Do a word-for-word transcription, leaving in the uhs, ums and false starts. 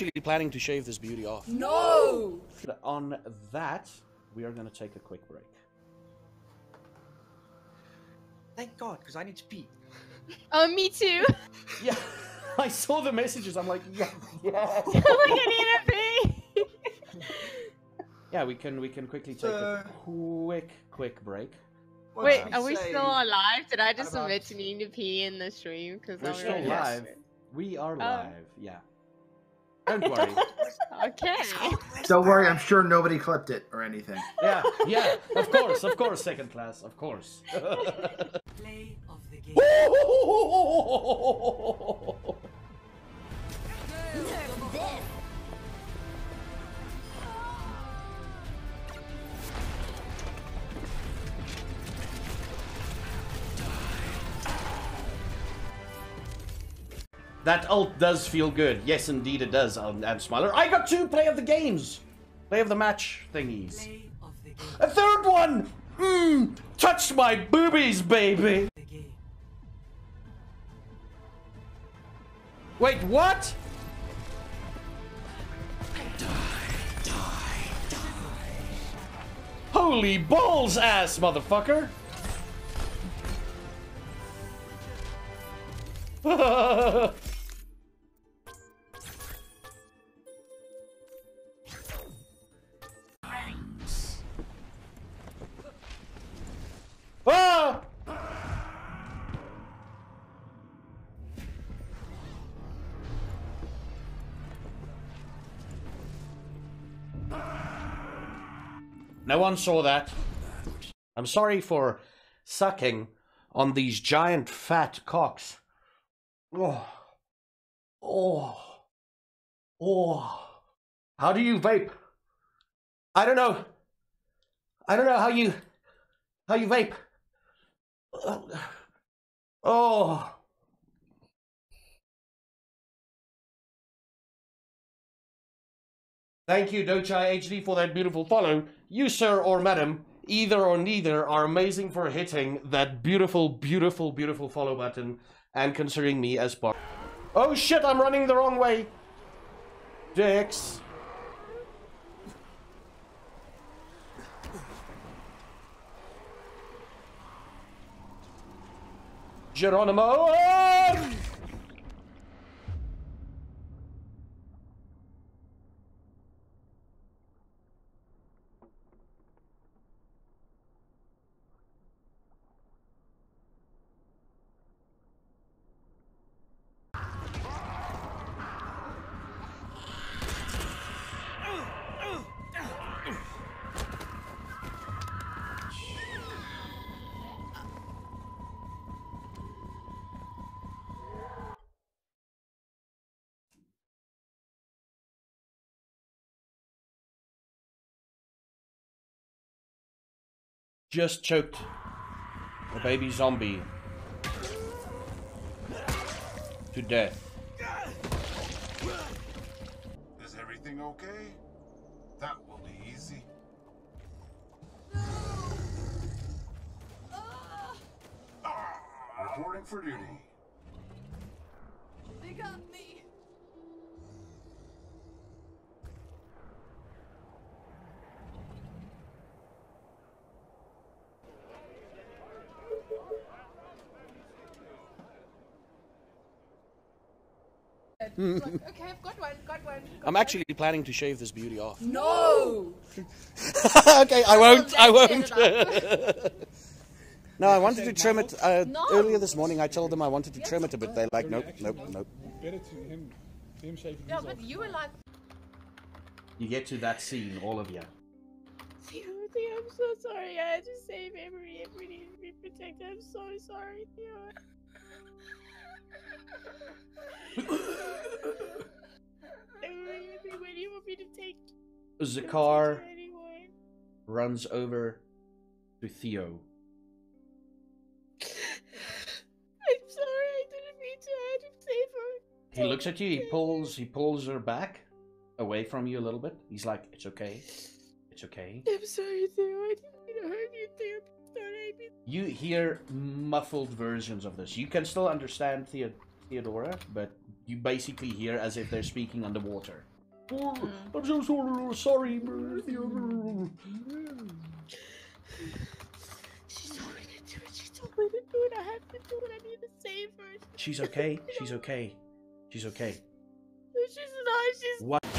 actually planning to shave this beauty off. No! On that, we are going to take a quick break. Thank God, because I need to pee. Oh, me too. Yeah, I saw the messages. I'm like, yeah, yeah. I'm like, I need a pee. Yeah, we can we can quickly take uh, a quick quick break. Wait, um, are we still alive? Did I just about... admit to needing to pee in the stream? Because we're still really live. Yes. We are live. Oh. Yeah. Don't worry. Okay. Don't worry, I'm sure nobody clipped it or anything. Yeah, yeah, of course, of course, second class, of course. Play of the game. That ult does feel good. Yes, indeed it does, Ad Smiler. I got two play of the games. Play of the match thingies. Play of the game. A third one! Mmm! Touch my boobies, baby! Wait, what? Die, die, die. Holy balls ass, motherfucker! Ah! No one saw that. I'm sorry for sucking on these giant fat cocks. Oh. Oh. Oh. How do you vape? I don't know. I don't know how you how you vape. Oh. Thank you, Dochai H D, for that beautiful follow. You, sir or madam, either or neither, are amazing for hitting that beautiful, beautiful, beautiful follow button and considering me as part. Oh shit, I'm running the wrong way. Dicks. Geronimo! Just choked a baby zombie to death. Is everything okay? That will be easy. Reporting for duty. They got me. Okay, I've got one, got one. Got I'm actually one. planning to shave this beauty off. No! Okay, I won't, I won't. No, I wanted to trim it uh, no. earlier this morning. I told them I wanted to yes. trim it a bit. They're like, nope, nope, nope. Better to him, him shaving his off. No, but you were like... You get to that scene, all of you. Theo, Theo, I'm so sorry. I had to save Emery. Emery needed to be protected. I'm so sorry, Theo. Zakar runs over to Theo. I'm sorry, I didn't mean to. I had to save her. He looks at you. He pulls. He pulls her back, away from you a little bit. He's like, "It's okay. It's okay." I'm sorry, Theo. I didn't mean to hurt you, Theo. You hear muffled versions of this. You can still understand Theo Theodora, but you basically hear as if they're speaking underwater. Oh, I'm so sorry, sorry, Theodora. She told me to do it. She told me to do it. I have to do it. I need to save her. She's okay. She's okay. She's okay. She's not. She's. What?